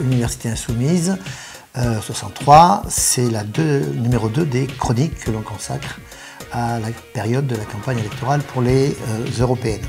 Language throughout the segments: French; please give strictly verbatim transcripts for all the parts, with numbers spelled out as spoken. L'Université Insoumise, euh, soixante-trois, c'est la deux, numéro deux des chroniques que l'on consacre à la période de la campagne électorale pour les euh, européennes.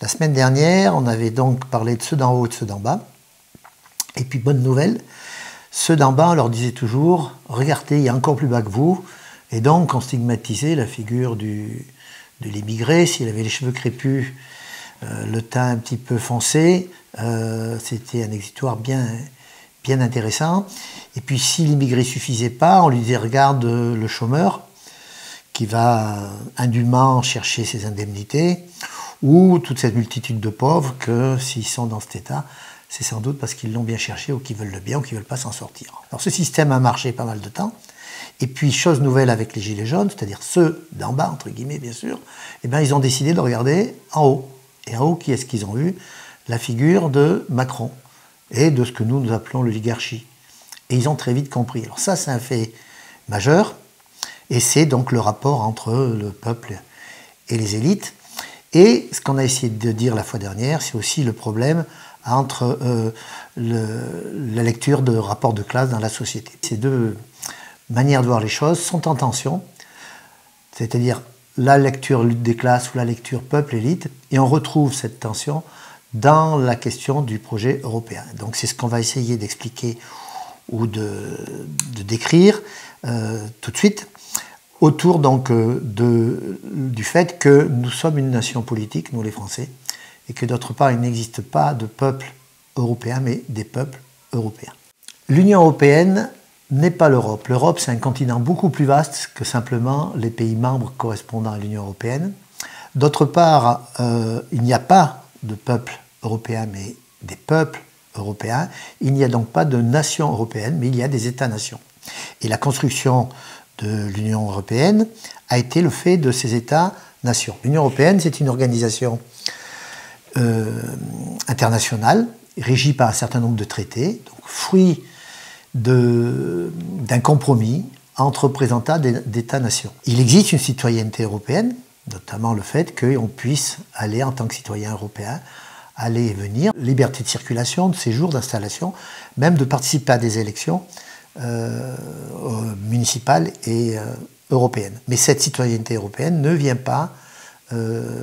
La semaine dernière, on avait donc parlé de ceux d'en haut et de ceux d'en bas. Et puis, bonne nouvelle, ceux d'en bas, on leur disait toujours, regardez, il y a encore plus bas que vous. Et donc, on stigmatisait la figure du, de l'émigré. S'il avait les cheveux crépus, euh, le teint un petit peu foncé, euh, c'était un exitoire bien, bien intéressant. Et puis, si l'immigré ne suffisait pas, on lui disait, regarde euh, le chômeur qui va indûment chercher ses indemnités, ou toute cette multitude de pauvres que, s'ils sont dans cet état, c'est sans doute parce qu'ils l'ont bien cherché, ou qu'ils veulent le bien, ou qu'ils ne veulent pas s'en sortir. Alors, ce système a marché pas mal de temps. Et puis, chose nouvelle avec les gilets jaunes, c'est-à-dire ceux d'en bas, entre guillemets, bien sûr, eh bien, ils ont décidé de regarder en haut. Et en haut, qui est-ce qu'ils ont eu? La figure de Macron et de ce que nous, nous appelons l'oligarchie. Et ils ont très vite compris. Alors ça, c'est un fait majeur. Et c'est donc le rapport entre le peuple et les élites. Et ce qu'on a essayé de dire la fois dernière, c'est aussi le problème entre euh, le, la lecture de rapports de classe dans la société. Ces deux manières de voir les choses sont en tension, c'est-à-dire la lecture lutte des classes ou la lecture peuple-élite, et on retrouve cette tension dans la question du projet européen. Donc c'est ce qu'on va essayer d'expliquer ou de, de décrire euh, tout de suite, autour donc euh, de, du fait que nous sommes une nation politique, nous les Français, et que d'autre part il n'existe pas de peuple européen, mais des peuples européens. L'Union européenne n'est pas l'Europe. L'Europe, c'est un continent beaucoup plus vaste que simplement les pays membres correspondant à l'Union européenne. D'autre part, euh, il n'y a pas de peuple européen, mais des peuples européens. Il n'y a donc pas de nation européenne, mais il y a des États-nations. Et la construction de l'Union européenne a été le fait de ces États-nations. L'Union européenne, c'est une organisation euh, internationale, régie par un certain nombre de traités, donc fruit d'un compromis entre représentants d'États-nations. Il existe une citoyenneté européenne, notamment le fait qu'on puisse aller en tant que citoyen européen, aller et venir, liberté de circulation, de séjour, d'installation, même de participer à des élections euh, municipales et euh, européennes. Mais cette citoyenneté européenne ne vient pas euh,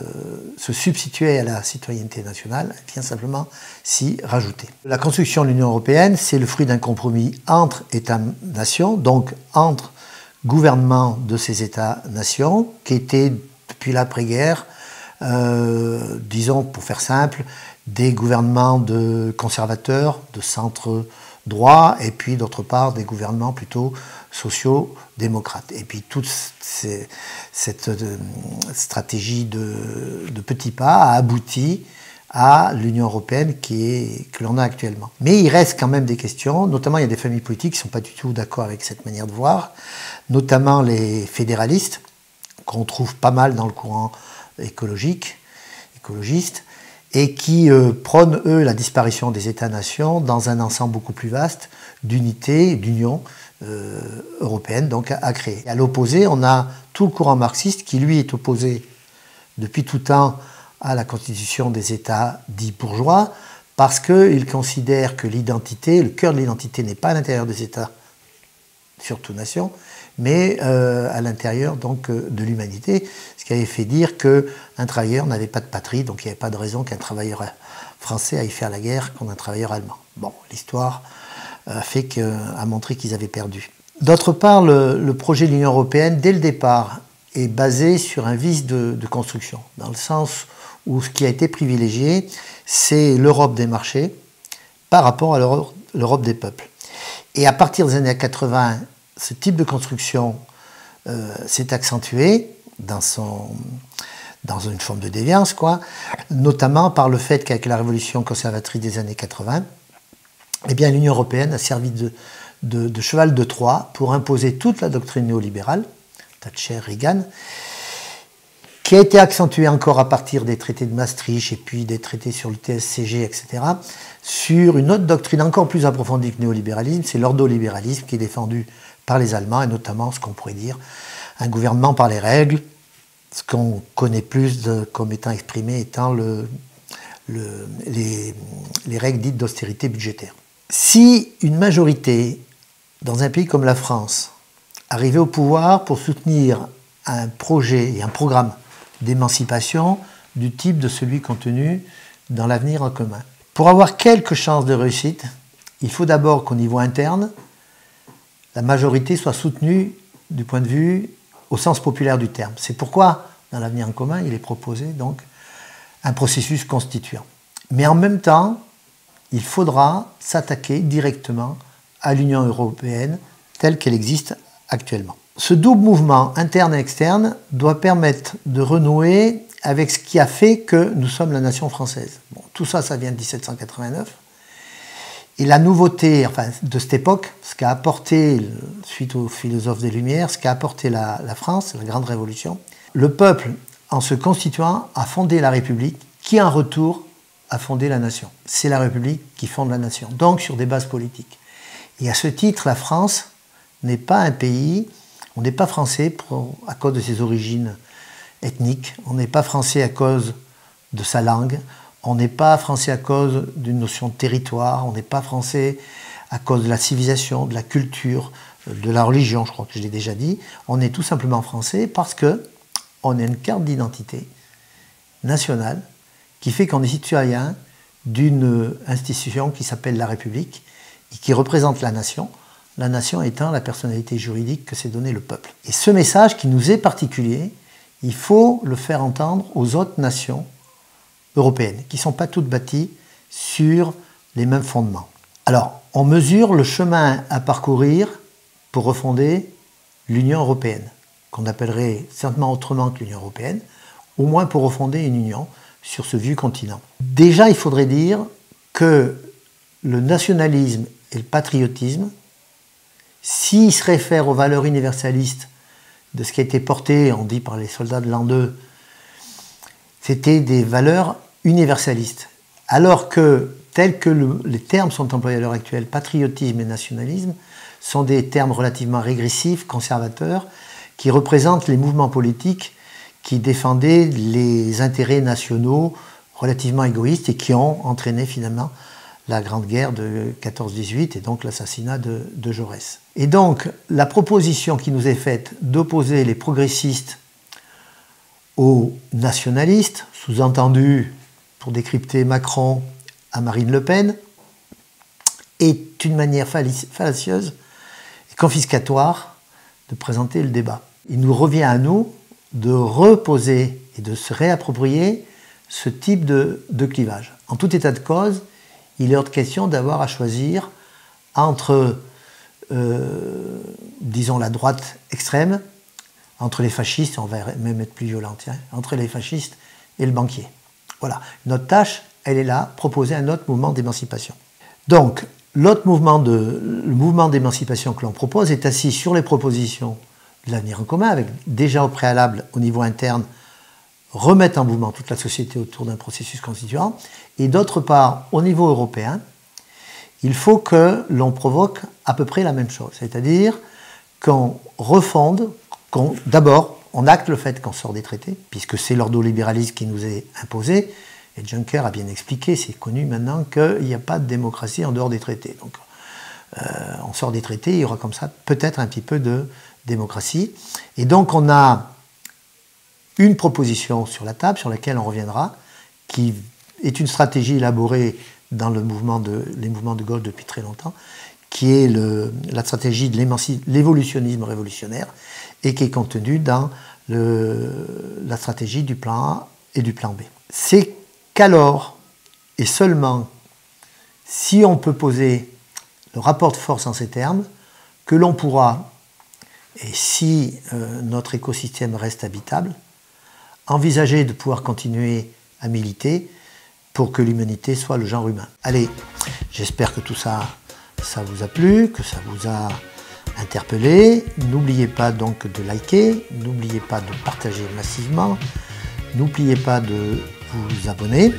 se substituer à la citoyenneté nationale, elle vient simplement s'y rajouter. La construction de l'Union européenne, c'est le fruit d'un compromis entre États-nations, donc entre gouvernements de ces États-nations, qui étaient depuis l'après-guerre, euh, disons pour faire simple, des gouvernements de conservateurs, de centre droit, et puis d'autre part des gouvernements plutôt sociaux démocrates. Et puis toute ces, cette euh, stratégie de, de petits pas a abouti à l'Union européenne qui est, que l'on a actuellement. Mais il reste quand même des questions, notamment il y a des familles politiques qui ne sont pas du tout d'accord avec cette manière de voir, notamment les fédéralistes, qu'on trouve pas mal dans le courant écologique, écologiste, et qui euh, prônent, eux, la disparition des États-nations dans un ensemble beaucoup plus vaste d'unités, d'union euh, européenne donc à, à créer. Et à l'opposé, on a tout le courant marxiste qui, lui, est opposé depuis tout temps à la constitution des États dits bourgeois, parce qu'il considère que l'identité, le cœur de l'identité n'est pas à l'intérieur des États, surtout nations, mais euh, à l'intérieur donc euh, de l'humanité, ce qui avait fait dire qu'un travailleur n'avait pas de patrie, donc il n'y avait pas de raison qu'un travailleur français aille faire la guerre contre un travailleur allemand. Bon, l'histoire euh, fait que, a montré qu'ils avaient perdu. D'autre part, le, le projet de l'Union européenne, dès le départ, est basé sur un vice de, de construction, dans le sens où ce qui a été privilégié, c'est l'Europe des marchés par rapport à l'Europe des peuples. Et à partir des années quatre-vingt, ce type de construction euh, s'est accentué dans, son, dans une forme de déviance, quoi, notamment par le fait qu'avec la révolution conservatrice des années quatre-vingt, eh bien, l'Union européenne a servi de, de, de cheval de Troie pour imposer toute la doctrine néolibérale, Thatcher, Reagan, qui a été accentuée encore à partir des traités de Maastricht et puis des traités sur le T S C G, et cetera, sur une autre doctrine encore plus approfondie que le néolibéralisme, c'est l'ordolibéralisme qui est défendu par les Allemands, et notamment ce qu'on pourrait dire un gouvernement par les règles, ce qu'on connaît plus de, comme étant exprimé étant le, le, les, les règles dites d'austérité budgétaire. Si une majorité dans un pays comme la France arrivait au pouvoir pour soutenir un projet et un programme d'émancipation du type de celui contenu dans l'avenir en commun, pour avoir quelques chances de réussite, il faut d'abord qu'au niveau interne, la majorité soit soutenue du point de vue au sens populaire du terme. C'est pourquoi, dans l'avenir en commun, il est proposé donc un processus constituant. Mais en même temps, il faudra s'attaquer directement à l'Union européenne telle qu'elle existe actuellement. Ce double mouvement interne et externe doit permettre de renouer avec ce qui a fait que nous sommes la nation française. Bon, tout ça, ça vient de mille sept cent quatre-vingt-neuf. Et la nouveauté enfin, de cette époque, ce qu'a apporté, suite aux philosophes des Lumières, ce qu'a apporté la, la France, la Grande Révolution, le peuple, en se constituant, a fondé la République, qui en retour a fondé la nation. C'est la République qui fonde la nation, donc sur des bases politiques. Et à ce titre, la France n'est pas un pays, on n'est pas français pour, à cause de ses origines ethniques, on n'est pas français à cause de sa langue, on n'est pas français à cause d'une notion de territoire, on n'est pas français à cause de la civilisation, de la culture, de la religion, je crois que je l'ai déjà dit. On est tout simplement français parce qu'on a une carte d'identité nationale qui fait qu'on est citoyen d'une institution qui s'appelle la République et qui représente la nation, la nation étant la personnalité juridique que s'est donné le peuple. Et ce message qui nous est particulier, il faut le faire entendre aux autres nations européennes, qui ne sont pas toutes bâties sur les mêmes fondements. Alors, on mesure le chemin à parcourir pour refonder l'Union européenne, qu'on appellerait certainement autrement que l'Union européenne, au moins pour refonder une union sur ce vieux continent. Déjà, il faudrait dire que le nationalisme et le patriotisme, s'ils se réfèrent aux valeurs universalistes de ce qui a été porté, on dit par les soldats de l'an deux, c'était des valeurs universalistes. Alors que, tels que le, les termes sont employés à l'heure actuelle, patriotisme et nationalisme, sont des termes relativement régressifs, conservateurs, qui représentent les mouvements politiques qui défendaient les intérêts nationaux relativement égoïstes et qui ont entraîné finalement la Grande Guerre de quatorze dix-huit et donc l'assassinat de, de Jaurès. Et donc, la proposition qui nous est faite d'opposer les progressistes aux nationalistes, sous-entendu pour décrypter Macron à Marine Le Pen, est une manière fallacieuse et confiscatoire de présenter le débat. Il nous revient à nous de reposer et de se réapproprier ce type de, de clivage. En tout état de cause, il est hors de question d'avoir à choisir entre, euh, disons, la droite extrême, entre les fascistes, on va même être plus violent, hein, entre les fascistes et le banquier. Voilà, notre tâche, elle est là, proposer un autre mouvement d'émancipation. Donc, l'autre mouvement de, le mouvement d'émancipation que l'on propose est assis sur les propositions de l'avenir en commun, avec déjà au préalable, au niveau interne, remettre en mouvement toute la société autour d'un processus constituant, et d'autre part, au niveau européen, il faut que l'on provoque à peu près la même chose, c'est-à-dire qu'on refonde, qu'on, d'abord, on acte le fait qu'on sort des traités, puisque c'est l'ordolibéralisme qui nous est imposé, et Juncker a bien expliqué, c'est connu maintenant, qu'il n'y a pas de démocratie en dehors des traités. Donc, euh, on sort des traités, il y aura comme ça peut-être un petit peu de démocratie, et donc on a une proposition sur la table, sur laquelle on reviendra, qui est une stratégie élaborée dans le mouvement de, les mouvements de gauche depuis très longtemps, qui est le, la stratégie de l'évolutionnisme révolutionnaire et qui est contenue dans le, la stratégie du plan A et du plan B. C'est qu'alors, et seulement si on peut poser le rapport de force en ces termes, que l'on pourra, et si euh, notre écosystème reste habitable, envisager de pouvoir continuer à militer pour que l'humanité soit le genre humain. Allez, j'espère que tout ça, ça vous a plu, que ça vous a interpellé. N'oubliez pas donc de liker, n'oubliez pas de partager massivement, n'oubliez pas de vous abonner.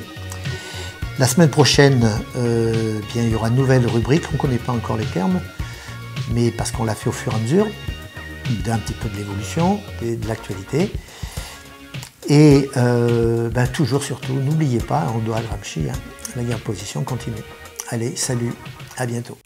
La semaine prochaine, euh, bien, il y aura une nouvelle rubrique, on ne connaît pas encore les termes, mais parce qu'on l'a fait au fur et à mesure, d'un petit peu de l'évolution, de l'actualité. Et euh, bah, toujours, surtout, n'oubliez pas, on doit le Gramsci, hein, la imposition continue. Allez, salut, à bientôt.